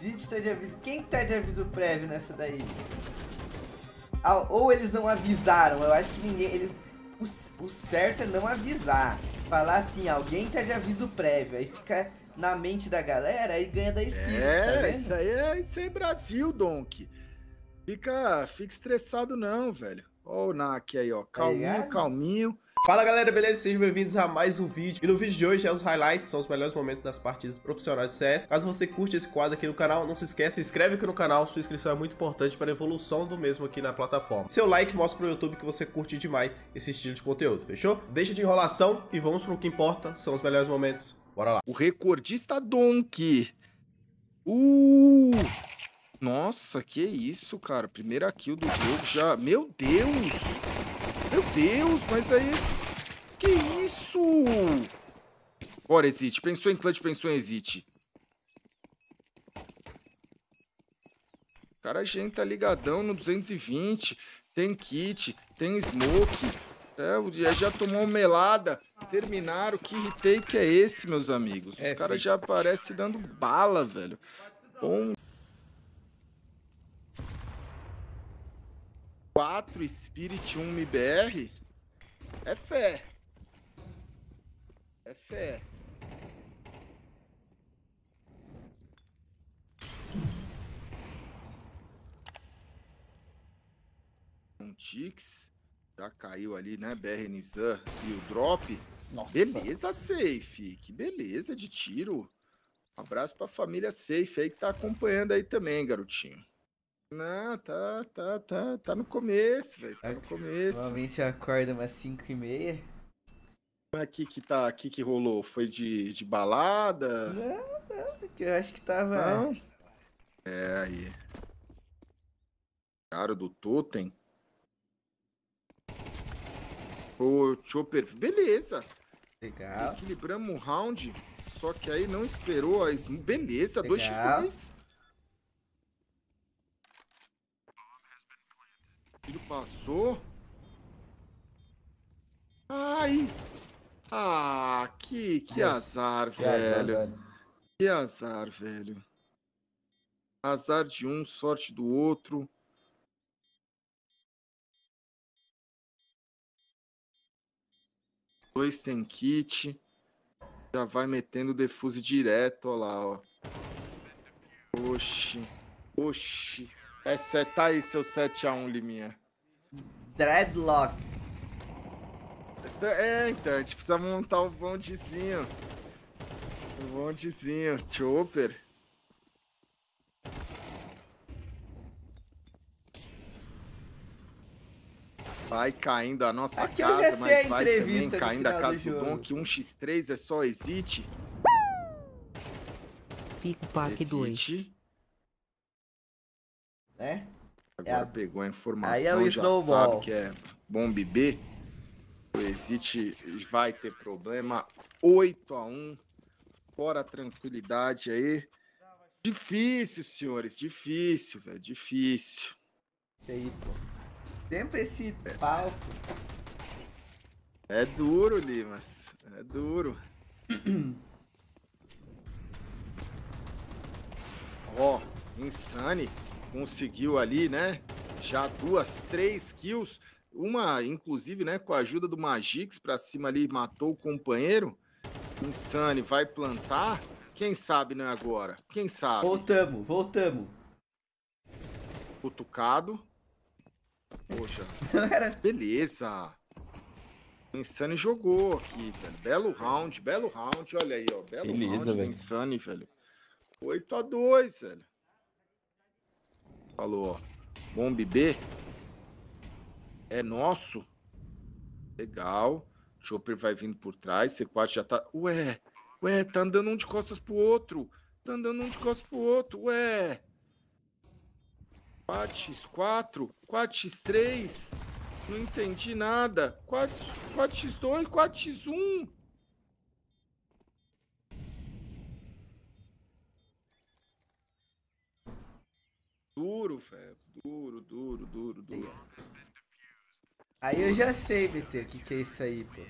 Gente, tá de aviso. Quem tá de aviso prévio nessa daí? Ah, ou eles não avisaram. Eu acho que ninguém... Eles... O certo é não avisar. Falar assim, alguém tá de aviso prévio. Aí fica na mente da galera e ganha da Spirit, tá vendo? Isso aí é Brasil, Donk. Fica estressado não, velho. Ó o Nak aí, ó. Calminho, calminho. Fala galera, beleza? Sejam bem-vindos a mais um vídeo. E no vídeo de hoje é os highlights, são os melhores momentos das partidas profissionais de CS. Caso você curte esse quadro aqui no canal, não se esquece, se inscreve aqui no canal. Sua inscrição é muito importante para a evolução do mesmo aqui na plataforma. Seu like mostra pro YouTube que você curte demais esse estilo de conteúdo, fechou? Deixa de enrolação e vamos pro que importa, são os melhores momentos. Bora lá. O recordista Donk. Nossa, que isso, cara. Primeira kill do jogo já. Meu Deus! Meu Deus, mas aí... Que isso? Bora, Exit. Pensou em clutch, pensou em Exit. Cara, a gente tá ligadão no 220. Tem kit, tem smoke. Já tomou uma melada. Terminaram. Que retake é esse, meus amigos? Os caras já aparecem dando bala, velho. Bom... 4 Spirit, 1 MIBR. É fé. É fé. Um Tix. Já caiu ali, né? BR Nisan e o drop. Nossa. Beleza, Safe. Que beleza de tiro. Um abraço pra família Safe aí que tá acompanhando aí também, garotinho. Não, tá no começo, velho, tá no começo. Normalmente acorda umas 5h30. Aqui que tá, aqui que rolou, foi de balada? Não, que eu acho que tava... Não. É, aí. Cara do Totem. Ô, Chopper, beleza. Legal. Equilibramos o round, só que aí não esperou a... Beleza, 2x2. Passou. Ai. Ah, que azar, velho. Que azar, velho. Azar de um, sorte do outro. Dois tem kit. Já vai metendo o defuse direto, ó lá, ó. Oxi. Oxi. É, tá aí seu 7x1, Liminha. Dreadlock. É, então, a gente precisa montar um bondezinho. Um bondezinho. Chopper. Vai caindo a nossa aqui casa, eu já sei, mas vai também caindo a casa do Donk. 1x3 é só Exit. Pico Pac 2. É? Agora pegou a informação, aí é o Snowball. Já sabe que é bomb B. O Exit vai ter problema. 8x1. Fora a tranquilidade aí. Difícil, senhores. Difícil, velho. Difícil. Isso aí, pô. Sempre esse palco. É duro, Limas. É duro. Ó, Insani. Conseguiu ali, né? Já 2, 3 kills. Uma, inclusive, né? Com a ajuda do Magix pra cima ali, matou o companheiro. Insani vai plantar. Quem sabe, né? Agora. Quem sabe? Voltamos. Cutucado. Poxa. Beleza. Insani jogou aqui, velho. Belo round. Olha aí, ó. Belo round do Insani, velho. 8x2, velho. Falou, ó. Bomb B. É nosso. Legal. Chopper vai vindo por trás. C4 já tá... Ué, tá andando um de costas pro outro. Ué. 4x4. 4x3. Não entendi nada. 4x2. 4x1. Duro, velho. Duro. Aí eu já sei, BT, o que é isso aí, pô.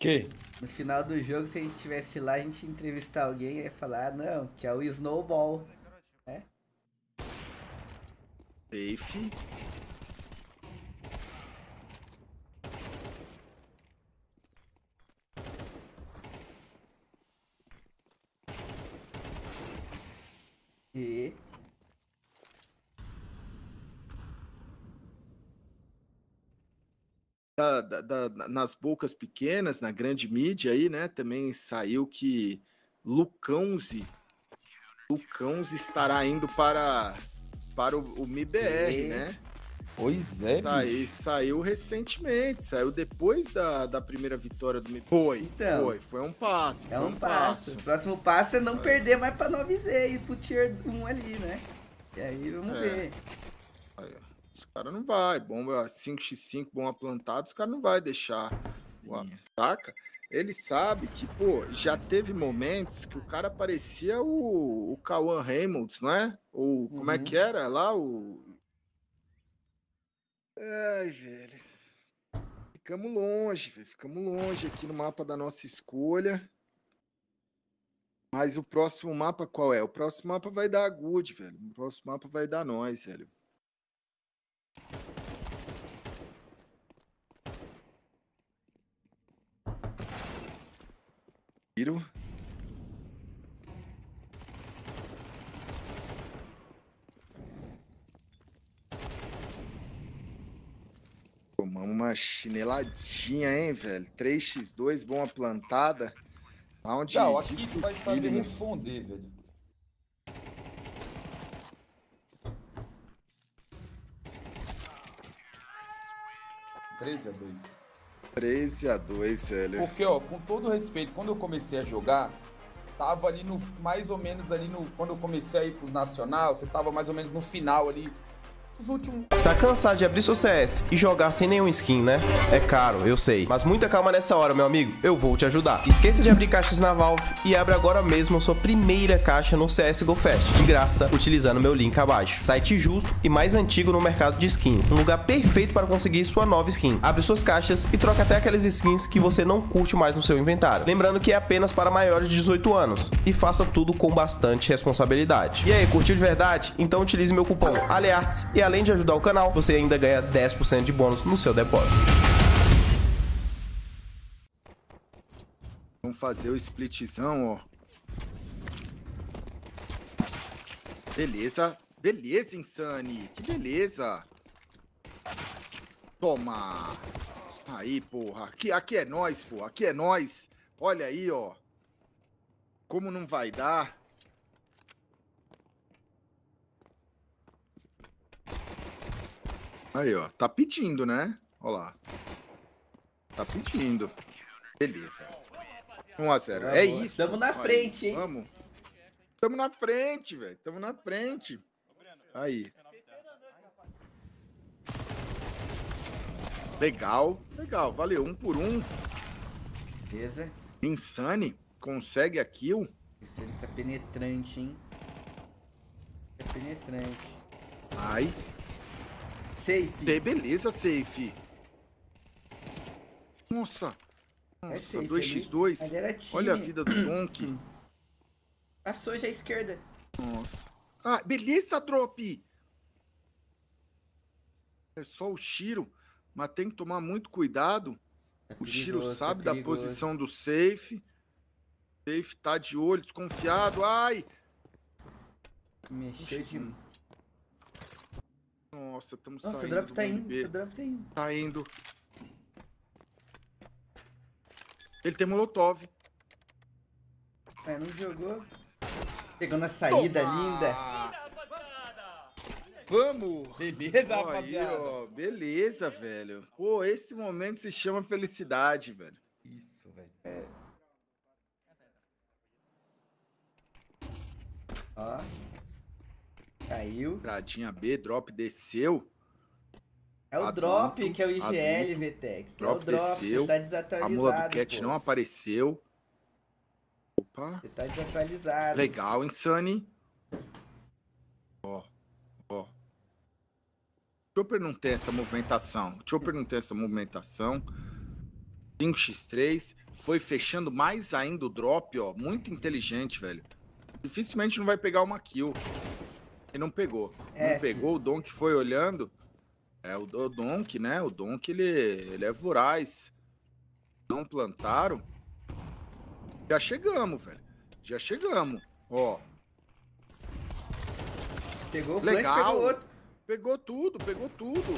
Que? No final do jogo, se a gente tivesse lá, a gente ia entrevistar alguém e ia falar, não, que é o Snowball. né? Safe. E... nas bocas pequenas, na grande mídia aí, né? Também saiu que Lucãozi estará indo para o MIBR, e... né? Pois é, tá, e saiu recentemente, saiu depois da primeira vitória do MIBR. Então, foi um passo. É um passo. O próximo passo é não perder mais pra 9Z e pro Tier 1 ali, né? E aí vamos ver. Aí, os caras não vai, bomba 5x5, bomba plantada, os caras não vai deixar, saca? Ele sabe que, pô, já teve momentos que o cara parecia o Kawan Reynolds, não é? Ou como é que era lá, o... Ai, velho. Ficamos longe, velho. Ficamos longe aqui no mapa da nossa escolha. Mas o próximo mapa qual é? O próximo mapa vai dar a Good, velho. O próximo mapa vai dar nós, velho. Tiro. Tomamos uma chineladinha, hein, velho? 3x2, bomba plantada. Onde não, aqui tu vai saber responder, velho. (3 a 2). 3 a 2, velho. Porque, ó, com todo respeito, quando eu comecei a jogar, tava ali no, mais ou menos ali no, quando eu comecei a ir pros nacional, você tava mais ou menos no final ali. Está cansado de abrir seu CS e jogar sem nenhum skin, né? É caro, eu sei. Mas muita calma nessa hora, meu amigo. Eu vou te ajudar. Esqueça de abrir caixas na Valve e abre agora mesmo a sua primeira caixa no CSGOFast. De graça, utilizando meu link abaixo. Site justo e mais antigo no mercado de skins. Um lugar perfeito para conseguir sua nova skin. Abre suas caixas e troca até aquelas skins que você não curte mais no seu inventário. Lembrando que é apenas para maiores de 18 anos. E faça tudo com bastante responsabilidade. E aí, curtiu de verdade? Então utilize meu cupom ALEARTS e além de ajudar o canal, você ainda ganha 10% de bônus no seu depósito. Vamos fazer o splitzão, ó. Beleza. Beleza, Insani. Que beleza. Toma. Aí, porra. Aqui é nós, pô. Aqui é nós. Olha aí, ó. Como não vai dar... Aí, ó. Tá pedindo, né? Ó lá. Tá pedindo. Beleza. 1 a 0. Vamos, é isso. Tamo na frente, aí, hein? Vamos. Tamo na frente, velho. Tamo na frente. Aí. Legal. Legal. Valeu. 1 por 1. Beleza. Insani consegue a kill. Esse ele tá penetrante, hein? Tá penetrante. Ai. Safe. Beleza, safe. Nossa. Nossa, 2x2. Olha a vida do Donk. Passou já à esquerda. Nossa. Ah, beleza, drop. É só o Shiro. Mas tem que tomar muito cuidado. O Shiro sabe da posição do safe. O safe tá de olho, desconfiado. Ai. Mexeu de... Nossa, estamos saindo. Nossa, o drop tá indo. O drop tá indo. Tá indo. Ele tem molotov. É, não jogou. Pegou na saída. Toma! Linda. Vamos. Beleza, ó, rapaziada. Aí, ó. Beleza, velho. Pô, esse momento se chama felicidade, velho. Isso, velho. É. Ó. Caiu. Entradinha B, drop desceu. É o adulto, drop que é o IGL, Vtex. Drop, é o drop desceu. Você tá desatualizado. A mula do Cat, pô, não apareceu. Opa. Você tá desatualizado. Legal, Insani. Ó, ó. Chopper não tem essa movimentação. Chopper não tem essa movimentação. 5x3. Foi fechando mais ainda o drop, ó. Muito inteligente, velho. Dificilmente não vai pegar uma kill. e não pegou. Não pegou, o Donk foi olhando. É, o Donk, né? O Donk, ele é voraz. Não plantaram. Já chegamos, velho. Já chegamos. Ó. Pegou o legal. Plant, pegou outro. Pegou tudo, pegou tudo.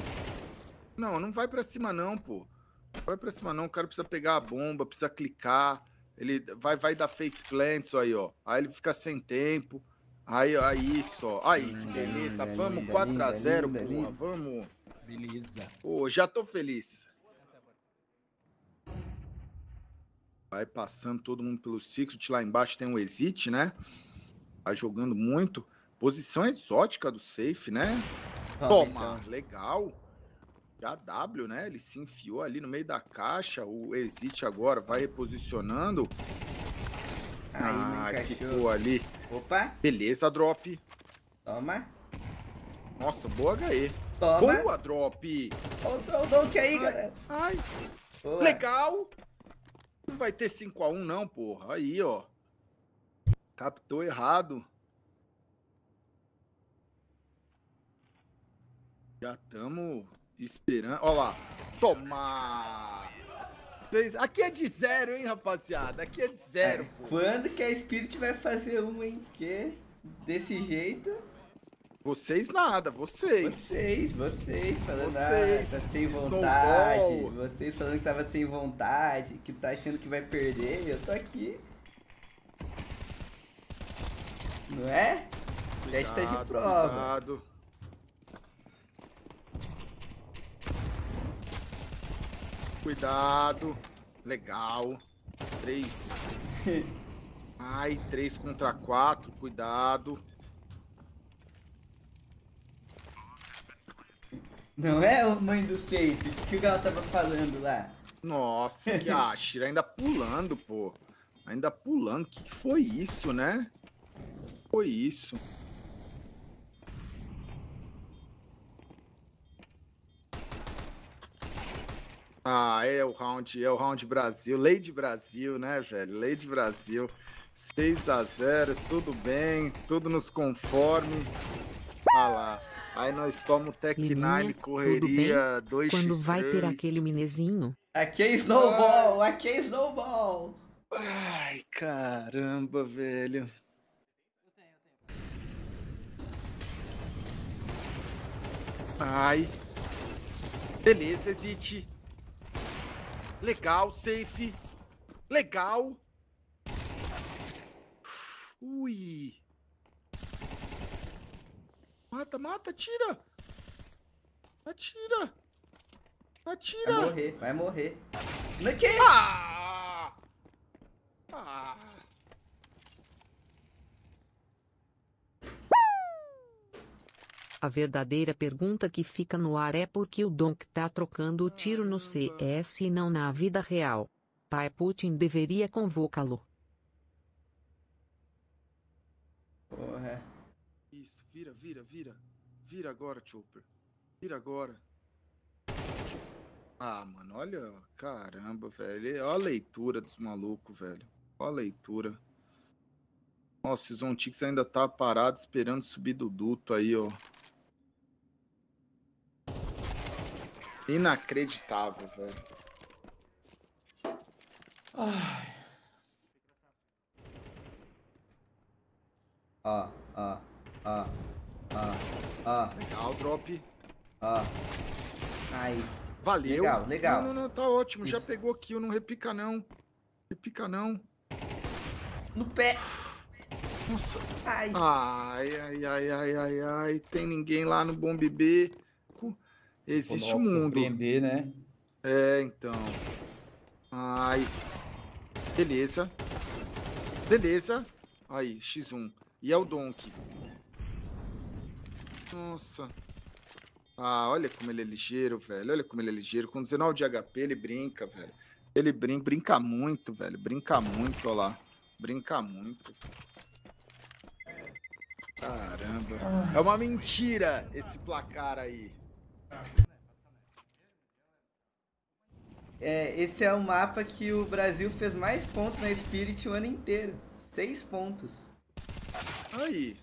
Não, não vai pra cima não, pô. Não vai pra cima não. O cara precisa pegar a bomba, precisa clicar. Ele vai dar fake plant, isso aí, ó. Aí ele fica sem tempo. Aí só. Aí, que beleza. Vamos 4x0, porra. Vamos. Beleza. Pô, já tô feliz. Vai passando todo mundo pelo Secret. Lá embaixo tem o Exit, né? Tá jogando muito. Posição exótica do Safe, né? Toma! Legal! Já W, né? Ele se enfiou ali no meio da caixa. O Exit agora vai reposicionando. Ah, ficou ali. Opa! Beleza, drop. Toma. Nossa, boa HE. Toma. Boa, drop. Olha o Donk aí, galera. Ai! Boa. Legal! Não vai ter 5x1 não, porra. Aí, ó. Captou errado. Já estamos esperando. Olha lá. Toma! Aqui é de zero, hein, rapaziada? Aqui é de zero. Pô. Quando que a Spirit vai fazer um, hein? Que? Desse jeito? Vocês nada, vocês. Vocês falando que tá sem vontade. Snowball. Vocês falando que tava sem vontade, que tá achando que vai perder. Eu tô aqui. Não é? O teste tá de prova. Cuidado. Cuidado. Legal. 3. Ai, 3 contra 4. Cuidado. Não é o mãe do Safe? O que o Gal tava falando lá? Nossa, que a Shiro ainda pulando, pô. Ainda pulando. O que foi isso, né? Foi isso. Ah, é o round Brasil. Lei de Brasil, né, velho? Lei de Brasil. 6x0, tudo bem, tudo nos conforme. Ah lá. Aí nós tomamos Tech9, correria, 2x3. Quando vai ter aquele minezinho? Aqui é Snowball, aqui é Snowball. Ai, caramba, velho. Ai. Beleza, Exit. Legal, Safe. Legal. Ui. Mata, mata, atira! Atira! Atira! Vai morrer, vai morrer. No que? Ah! Ah! A verdadeira pergunta que fica no ar é por que o Donk tá trocando o tiro no CS e não na vida real. Pai Putin deveria convocá-lo. Porra. Isso, vira, vira, vira. Vira agora, Chopper. Vira agora. Ah, mano, olha. Caramba, velho. Olha a leitura dos malucos, velho. Olha a leitura. Nossa, o Zontix ainda tá parado esperando subir do duto aí, ó. Inacreditável, velho. Ai. Ó, ó. Legal, drop. Aí. Valeu. Legal, legal. Não, não, não, tá ótimo. Isso. Já pegou kill, não repica não. Repica não. No pé. Nossa. Ai. Ai. Tem ninguém lá no Bomb B. Existe um mundo. Surpreender, né? É, então. Ai. Beleza. Beleza. Aí, X1. E é o Donk. Nossa. Ah, olha como ele é ligeiro, velho. Olha como ele é ligeiro. Com 19 de HP, ele brinca, velho. Ele brinca muito, velho. Brinca muito, ó lá. Brinca muito. Caramba. É uma mentira esse placar aí. É, esse é o mapa que o Brasil fez mais pontos na Spirit o ano inteiro. 6 pontos. Aí.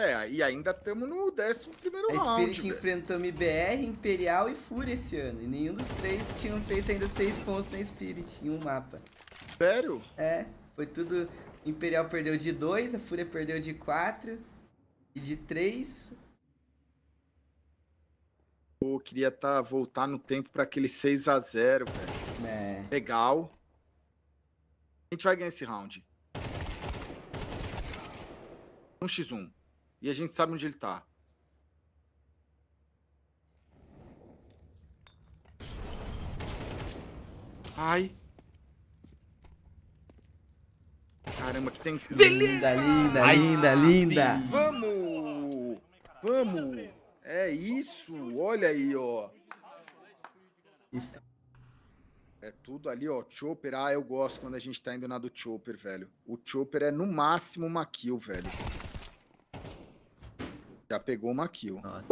É, e ainda estamos no 11º round. A Spirit enfrentou MIBR, Imperial e Fúria esse ano. E nenhum dos três tinham feito ainda 6 pontos na Spirit em um mapa. Sério? É, foi tudo... Imperial perdeu de 2, a Fúria perdeu de 4 e de 3. Pô, queria voltar no tempo para aquele 6 a 0, velho. É. Legal. A gente vai ganhar esse round. 1x1. E a gente sabe onde ele tá. Ai. Caramba, que tem... Linda, linda, ai, linda, linda. Vamos! Vamos! É isso! Olha aí, ó. Isso. É tudo ali, ó. Chopper. Ah, eu gosto quando a gente tá indo na do Chopper, velho. O Chopper é, no máximo, uma kill, velho. Já pegou uma kill. Nossa.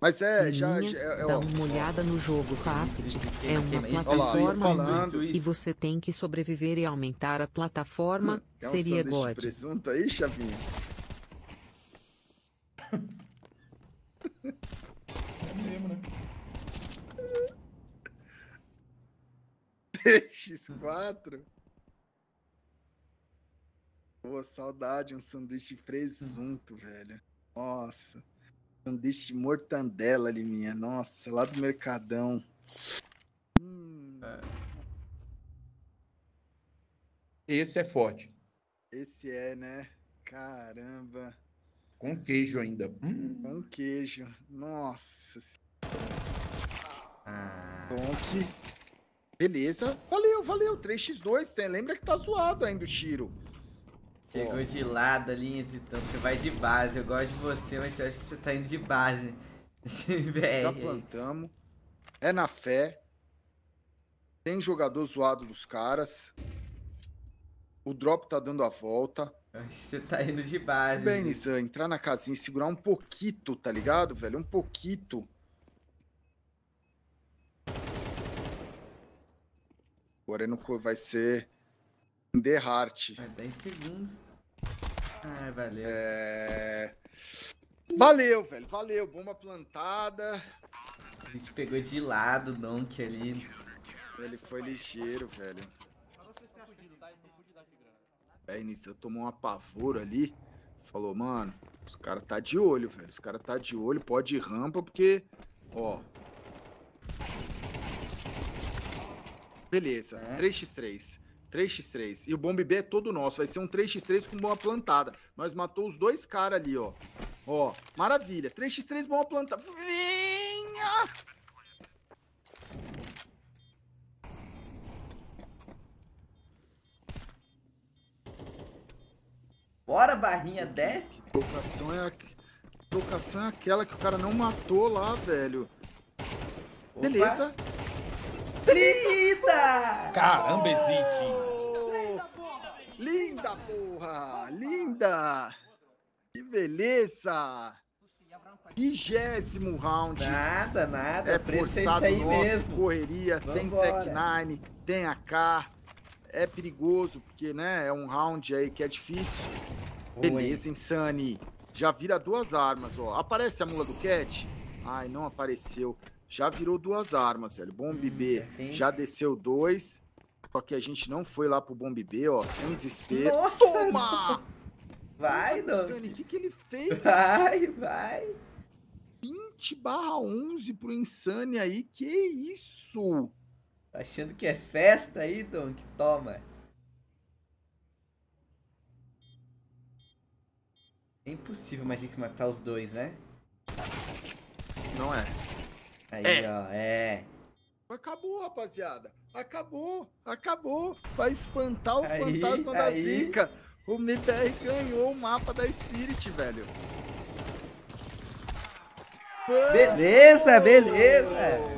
Mas é, já dá uma olhada no jogo, Fast. É uma plataforma e você tem que sobreviver e aumentar a plataforma. É um seria God. Presunto aí, Chavinho? É mesmo, né? X4. Pô, saudade, um sanduíche de presunto, velho. Nossa. Sanduíche de mortandela ali, minha. Nossa, lá do Mercadão. Esse é forte. Esse é, né? Caramba. Com queijo ainda. Com queijo. Nossa. Donk. Beleza. Valeu, valeu. 3x2. Tem. Lembra que tá zoado ainda o Shiro. Pegou de lado ali, hesitando. Você vai de base. Eu gosto de você, mas eu acho que você tá indo de base. Já plantamos. É na fé. Tem jogador zoado dos caras. O drop tá dando a volta. Você tá indo de base. Bem, Nisan, entrar na casinha e segurar um pouquinho, tá ligado, velho? Um pouquinho. Agora não vai ser... The Heart. É 10 segundos. Ah, valeu. É... Valeu, velho. Valeu. Bomba plantada. A gente pegou de lado o Donk ali. Ele foi ligeiro, velho. É, Nisan tomou um apavoro ali. Falou, mano, os caras tá de olho, velho. Os caras tá de olho. Pode ir rampa, porque... Ó. Beleza. É. 3x3. 3x3. E o bomb B é todo nosso. Vai ser um 3x3 com boa plantada. Nós matou os dois caras ali, ó. Ó, maravilha. 3x3, boa plantada. Venha! Bora, barrinha 10. Tocação é aquela que o cara não matou lá, velho. Opa. Beleza. Linda! Caramba, Exit! Oh, linda, porra! Linda! Que beleza! 20º round. Nada, nada. É forçado, é isso aí nosso, mesmo. Correria, vambora. Tem Tech9, tem AK. É perigoso, porque, né, é um round aí que é difícil. Oi. Beleza, Insani. Já vira 2 armas, ó. Aparece a mula do Cat? Ai, não apareceu. Já virou 2 armas, velho. Bomb B já desceu 2. Só que a gente não foi lá pro Bomb B, ó. Sem desespero. Nossa! Toma! Vai, Donk. O que ele fez? Vai. 20/11 pro Insani aí. Que isso? Tá achando que é festa aí, Donk? Toma. É impossível a gente matar os dois, né? Não é. Aí, ó, Acabou, rapaziada. Acabou. Vai espantar o fantasma da zica. O MIBR ganhou o mapa da Spirit, velho. Vamos. Beleza.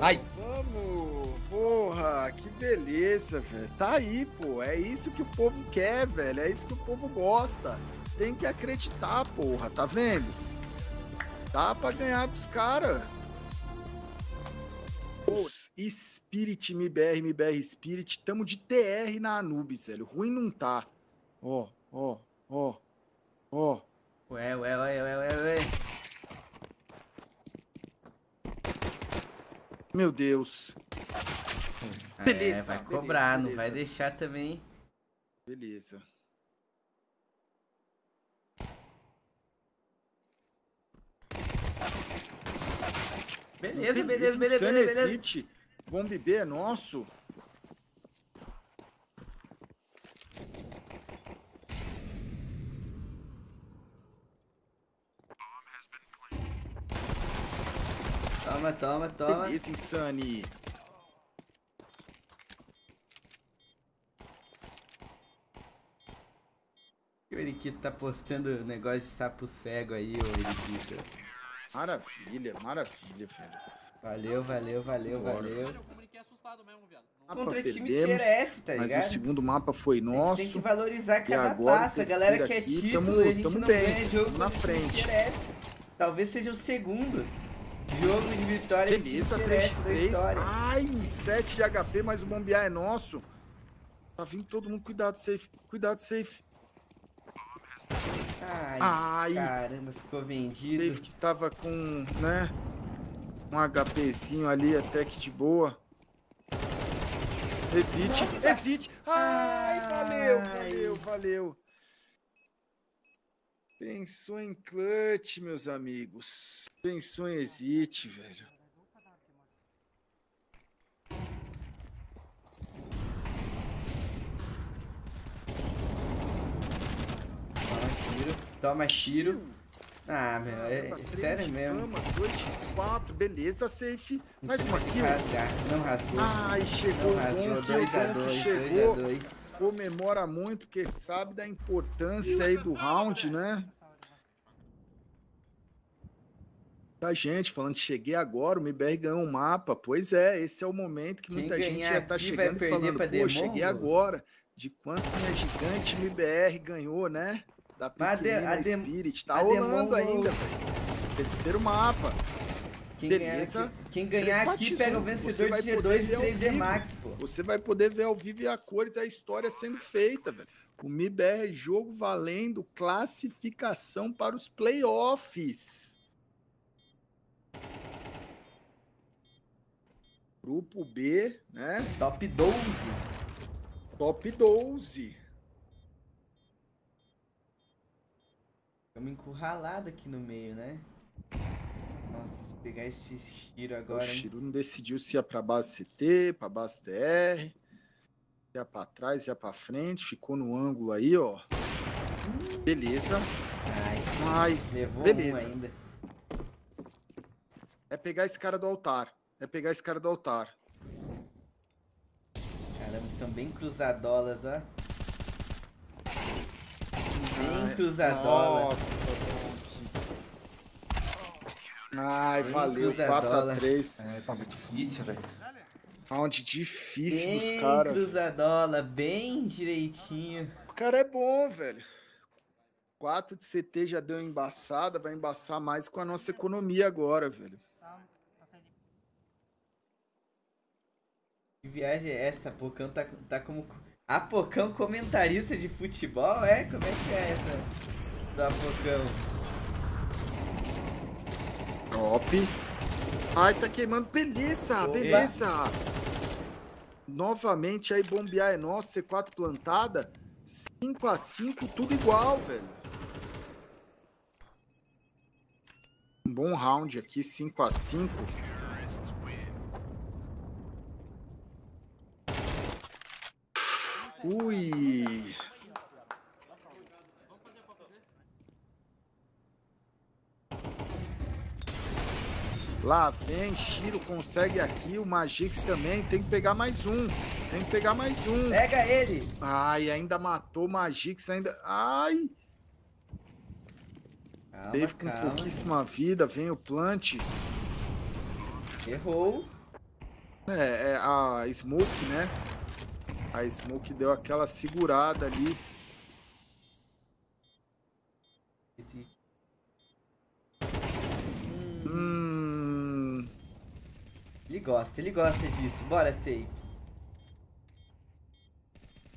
Nice. Vamos. Porra, que beleza, velho. Tá aí, pô. É isso que o povo quer, velho. É isso que o povo gosta. Tem que acreditar, porra. Tá vendo? Dá pra ganhar dos caras. Spirit, MIBR, MIBR, Spirit. Tamo de TR na Anubis, velho. Ruim não tá. Ó, ó, ó. Ó. Ué. Meu Deus. Beleza, vai cobrar, beleza, não vai deixar também. Beleza. Beleza. Exit. Bomb B é nosso. Toma. Beleza, Insani. O Eriquito tá postando negócio de sapo cego aí, ô Eriquito. Maravilha, velho. Valeu. Bora. Contra time de GRS, tá ligado? Mas o segundo mapa foi nosso. A gente tem que valorizar cada passo. A galera quer título e a gente não ganha jogo na frente. Talvez seja o segundo jogo de vitória de time GRS da história. Ai, 7 de HP, mas o bombear é nosso. Tá vindo todo mundo. Cuidado, safe. Ai, caramba, ficou vendido. Safe que tava com, né, um HPzinho ali até que de boa. Exit. Ai, valeu. Pensou em clutch, meus amigos. Pensou em exit, velho. Toma, Shiro. Ah, meu, é sério mesmo. 2x4, beleza, safe. Mais uma kill. Não rasgou. Ai, chegou o Donk, chegou. 2x2. Comemora muito, porque sabe da importância aí do round, né? Tá, gente, falando que cheguei agora, o MIBR ganhou um mapa. Pois é, esse é o momento que muita gente já tá chegando e falando, pô, cheguei agora. De quanto minha gigante MIBR ganhou, né? Da pequenina Spirit, tá rolando ainda, velho. Terceiro mapa. Quem ganhar aqui pega o vencedor de G2 e 3D Max, pô. Você vai poder ver ao vivo e a cores a história sendo feita, velho. O MIBR jogo valendo classificação para os playoffs. Grupo B, né? Top 12. Estamos encurralados aqui no meio, né? Nossa, pegar esse Shiro agora. O Shiro não decidiu se ia pra base CT, pra base TR, ia pra trás, ia pra frente, ficou no ângulo aí, ó. Beleza. Ai, levou um ainda. É pegar esse cara do altar. Caramba, estão bem cruzadolas, ó. Cruzadolas. Ai, valeu, 4x3. É, tava difícil, velho. Round difícil dos caras. Cruzadola, bem direitinho. O cara é bom, velho. 4 de CT já deu embaçada, vai embaçar mais com a nossa economia agora, velho. Que viagem é essa? Pocão tá como... Apocão comentarista de futebol, é? Como é que é essa do Apocão? Top. Ai, tá queimando. Beleza. Novamente aí, bombear é nosso, C4 plantada. 5x5, tudo igual, velho. Um bom round aqui, 5x5. Ui! Lá vem, Shiro consegue aqui, o Magix também, tem que pegar mais um. Pega ele! Ai, ainda matou o Magix, Ai! Teve com pouquíssima vida, vem o plant. Errou. É a smoke, né? A smoke deu aquela segurada ali. Ele gosta disso. Bora, Safe.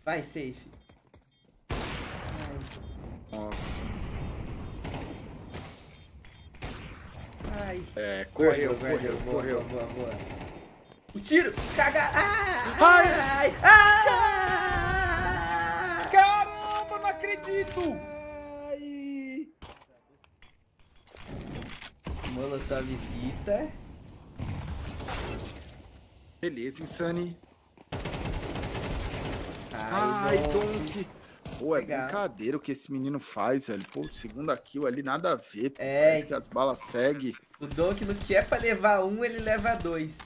Vai, Safe. Nossa. Ai. É, correu. Boa. O tiro! Caga! Ai! Caramba, não acredito! Ai! Molotovzita. Beleza, Insani. Ai, Donk. Pô, é brincadeira o que esse menino faz, velho. Pô, segunda kill ali, nada a ver. Pô, é, parece que as balas seguem. O Donk, no que é pra levar um, ele leva dois.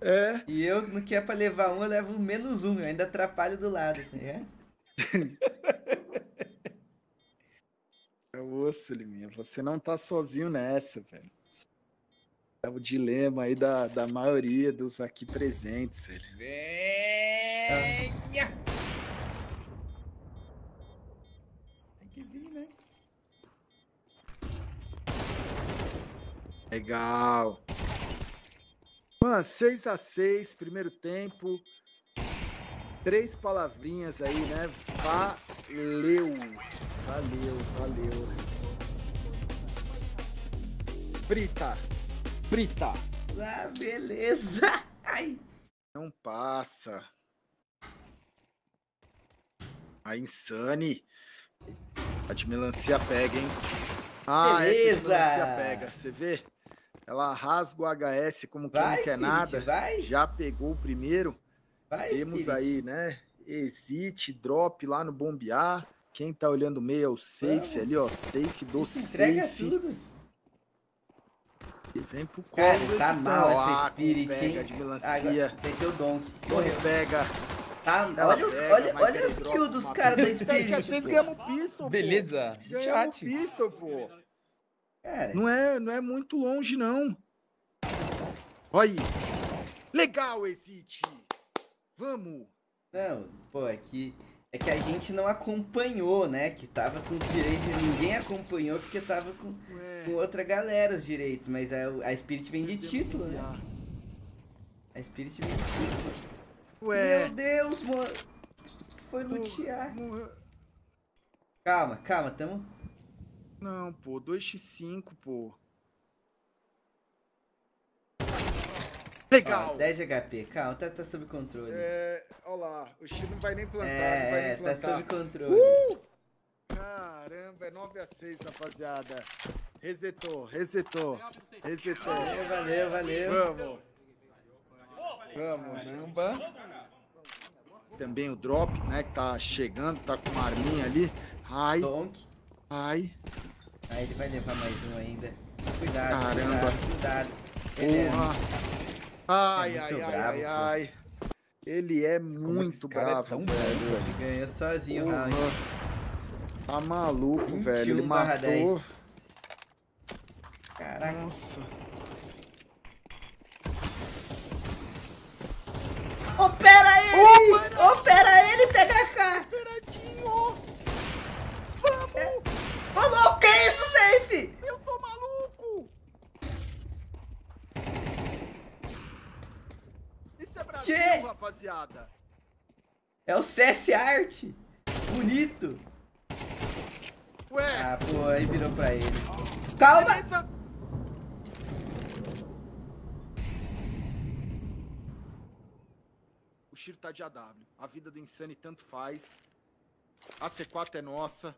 É. E eu, no que é pra levar um, eu levo menos um. Eu ainda atrapalho do lado, né? É osso, Liminha. Você não tá sozinho nessa, velho. É o dilema aí da maioria dos aqui presentes, ele. Venha! Tem que vir, né? Legal! Mano, 6x6, primeiro tempo. Três palavrinhas aí, né? Valeu. Frita. Ah, beleza. Ai. Não passa. A Insani. A de melancia pega, hein? Ah, beleza. Essa de melancia pega. Você vê? Ela rasga o HS como que não quer nada. Vai. Já pegou o primeiro. Vai, temos Spirit aí, né? Exit, drop lá no bombear. Quem tá olhando o meio é o Safe. Vamos ali, ó. Safe do Safe. Entrega tudo. E vem pro colo. Cara, tá mal essa Spirit, pega, hein? Pega de melancia. Peguei o Donk. Correu. Pega. Tá, olha os kills dos caras da Spirit. Vocês ganham o pistol, beleza. Ganhamos pistol, pô. Cara. Não é muito longe, não. Olha aí. Legal, Exit. Vamos. Não, pô, é que a gente não acompanhou, né? Que tava com os direitos, ninguém acompanhou porque tava com outra galera os direitos. Mas a Spirit vem de título, né? A Spirit vem de título. Ué. Meu Deus, mano. Foi lutear. Calma, tamo... Não, pô. 2x5, pô. Legal! Ó, 10 de HP, calma, tá sob controle. É, olha lá, o Shiro não vai nem plantar, tá sob controle. Caramba, é 9x6, rapaziada. Resetou. Valeu. Vamos. Caramba. Também o drop, né, que tá chegando, tá com uma arminha ali. Ai. Donk. Ai. Aí ele vai levar mais um ainda. Cuidado, caramba. Cuidado. Porra. Ai, pô. Ele é muito bravo, velho. Ele ganha sozinho, mano. Tá maluco, 21, velho. Ele matou. 10. Caraca. Nossa. Opera ele, pega cá. Operadinho. Vamos. Ô, louco, que é isso, Safe? Eu tô maluco. Que? Rapaziada. É o CS Art. Bonito. Ué. Ah, pô, aí virou pra ele. Calma. Beleza. O Shiro tá de AW. A vida do Insani tanto faz. A C4 é nossa.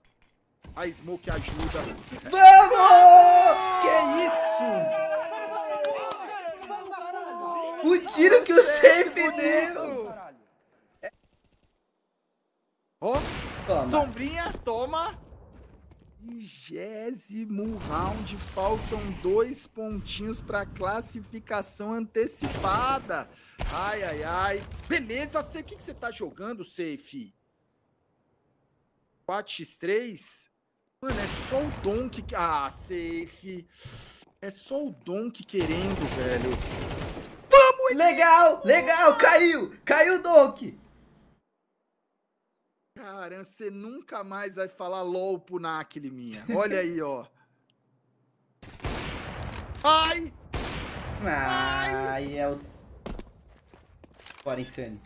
A Smoke ajuda. Vamos! Que isso? O tiro que o Safe deu! Ó, sombrinha, toma! 20º round, faltam 2 pontinhos pra classificação antecipada. Ai. Beleza, o que você tá jogando, Safe? 4x3? Mano, é só o Donk que... Ah, Safe... É só o Donk querendo, velho. Legal, caiu o Donk. Caramba, você nunca mais vai falar LOL pro NAC, Liminha. Olha aí, ó. Ai, é os... Bora, Insani.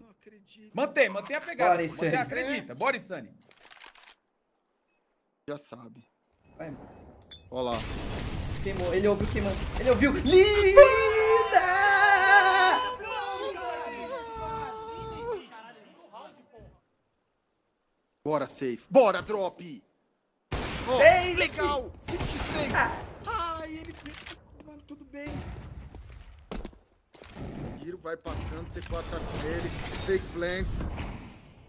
Não acredito. Mantém a pegada. Bora, Insani. Acredita, bora, Insani. Já sabe. Vai, mano. Olha lá. Queimou, ele ouviu queimando. Ele ouviu. Linda! Bora, safe. Bora, drop! Oh, safe! Legal! 5x3! Ai, ele fez. Mano, tudo bem. Giro vai passando, C4 tá com ele. Fake plants.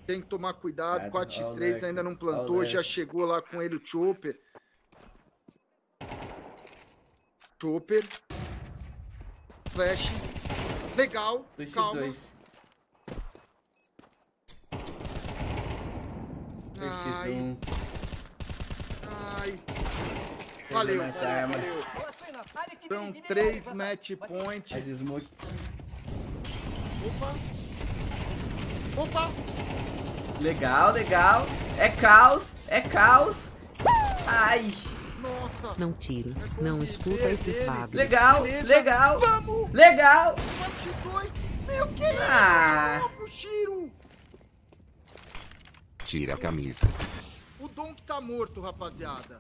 Tem que tomar cuidado. 4x3 ainda não plantou. Já chegou lá com ele o Chopper. Chopper. Flash. Legal. 2x2. Calma. 2x1. Ai. Valeu. Valeu. São 3 match points. Opa. Opa. Legal, legal. É caos, é caos. Ai. Nossa. Não tiro, não escuta esses babos. Legal, beleza. Legal. Vamos. Legal. 4x2. Meu que é isso? Tiro. Tira a camisa. O Donk tá morto, rapaziada.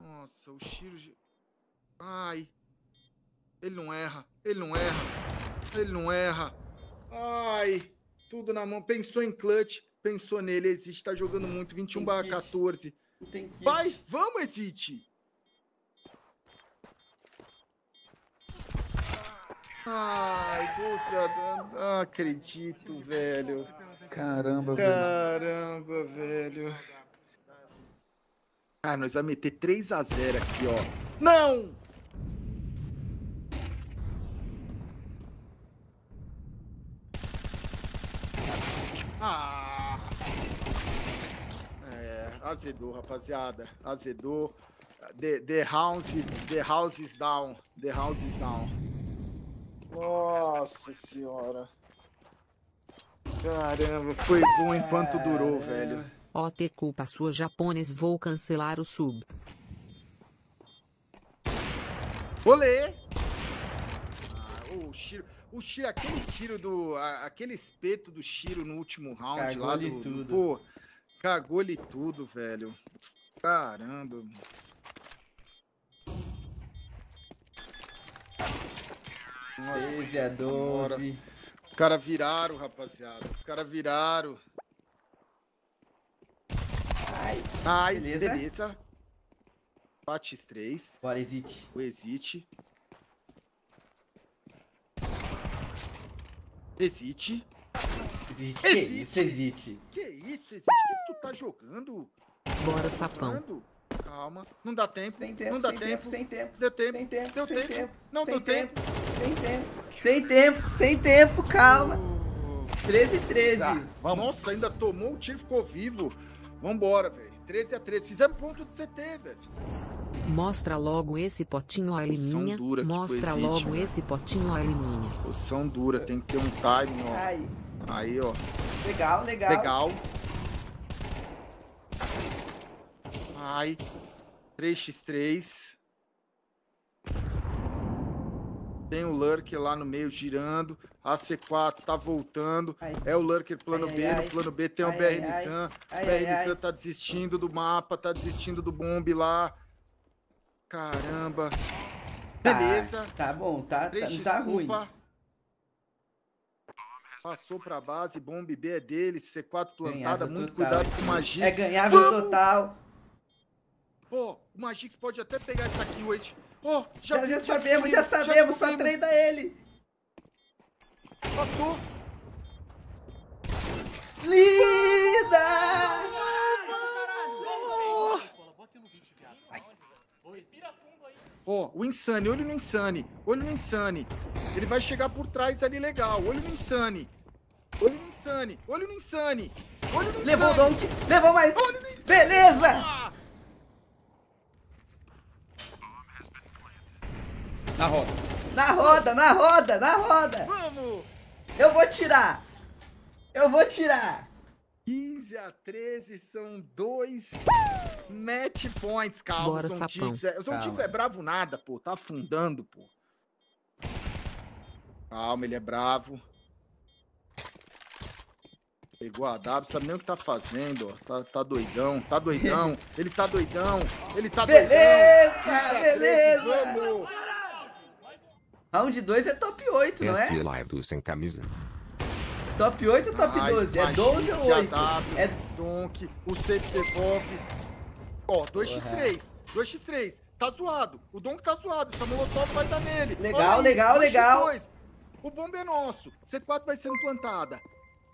Nossa, o Shiro... Ai. Ele não erra, ele não erra, ele não erra. Ai, tudo na mão. Pensou em clutch, pensou nele. Exit tá jogando muito, 21/14. Vai, vamos, Exit. Ai, Deus, não acredito, velho. Caramba, velho. Caramba, velho. Ah, nós vamos meter 3x0 aqui, ó. Não! Ah! É, azedou, rapaziada. Azedou. The house is down. The house is down. Nossa senhora. Caramba, foi bom enquanto durou, velho. Ó, te culpa sua, japonês. Vou cancelar o sub. Olê! O Shiro, aquele tiro do... Aquele espeto do Shiro no último round lá do... Tudo. Pô, cagou-lhe tudo, velho. Caramba. Nossa, 12x12. Os caras viraram, rapaziada. Os caras viraram. Ai, beleza. 4x3. Bora, Exit. O Exit. Exit. Exit. Exit. Que isso, Exit? O que tu tá jogando? Bora, sapão. Calma. Não dá tempo. Tem tempo. Não dá tempo. Sem tempo. Deu tempo. Tem tempo. Deu tempo. Não deu tempo. Sem tempo. Sem tempo. Sem tempo. Calma. 13x13. Nossa, ainda tomou o tiro, ficou vivo. Vambora, velho. 13x13. Fizemos ponto de CT, velho. Mostra logo esse potinho ali, minha. Mostra logo esse potinho ali, minha. Posição dura, tem que ter um timing, ó. Ai. Aí, ó. Legal, legal. Legal. Ai. 3x3. Tem o Lurker lá no meio girando. A C4 tá voltando. Ai. É o Lurker plano B. No plano B tem o BR Nisan. O BR Nisan tá desistindo do mapa, tá desistindo do bombe lá. Caramba. Beleza. Tá bom, não tá ruim. Passou pra base, bomb B é dele, C4 plantada, ganhava muito total. Cuidado com o Magix. É ganhável total. Pô, o Magix pode até pegar essa kill, gente. Oh, já sabemos, só treina ele. Passou. Linda! Ó, o Insani, olho no Insani, olho no Insani. Ele vai chegar por trás ali, legal. Olho no Insani. Olho no Insani, olho no Insani. Olho no levou Insani. O Donk, levou mais. Olho no Insani. Beleza! Ah! Na roda. Na roda, na roda, na roda. Vamos! Eu vou tirar. Eu vou tirar. 15x13 são 2 match points, calma. Bora, sapão. O Zontigs é bravo nada, pô. Tá afundando, pô. Calma, ele é bravo. Pegou a W, sabe nem o que tá fazendo, ó. Tá doidão, tá doidão. Ele tá doidão, ele tá doidão. Beleza, beleza. Vamos. Round 2 é top 8, não é? Live sem camisa. Top 8 ou top 12? É 12 ou 8? AW, é Donk, o Safe devolve. Ó, 2x3, 2x3. Tá zoado, o Donk tá zoado. Essa molotov vai dar nele. Legal, aí, legal, 2x2. Legal. O bomba é nosso. C4 vai sendo plantada.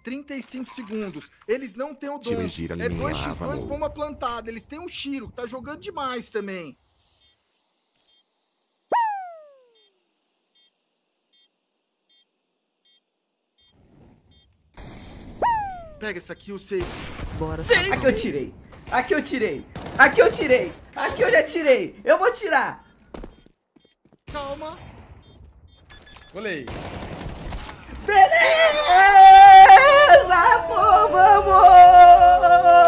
35 segundos. Eles não têm o Donk. É 2x2, bomba plantada. Eles têm o Shiro, que tá jogando demais também. Pega essa aqui, o Safe. Bora. Safe. Aqui eu tirei. Aqui eu tirei. Aqui eu tirei. Aqui eu já tirei. Eu vou tirar. Calma. Olhei. Beleza! Pô, vamos! Vamos!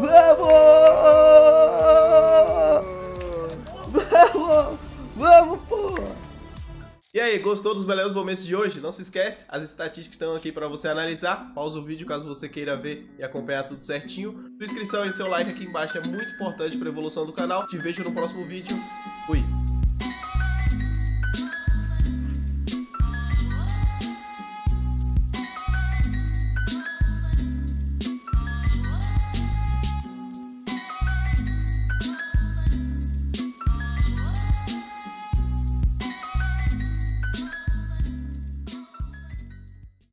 Vamos! Vamos! Vamos, pô! E aí, gostou dos belos momentos de hoje? Não se esquece, as estatísticas estão aqui para você analisar. Pausa o vídeo caso você queira ver e acompanhar tudo certinho. Sua inscrição e seu like aqui embaixo é muito importante para a evolução do canal. Te vejo no próximo vídeo. Fui!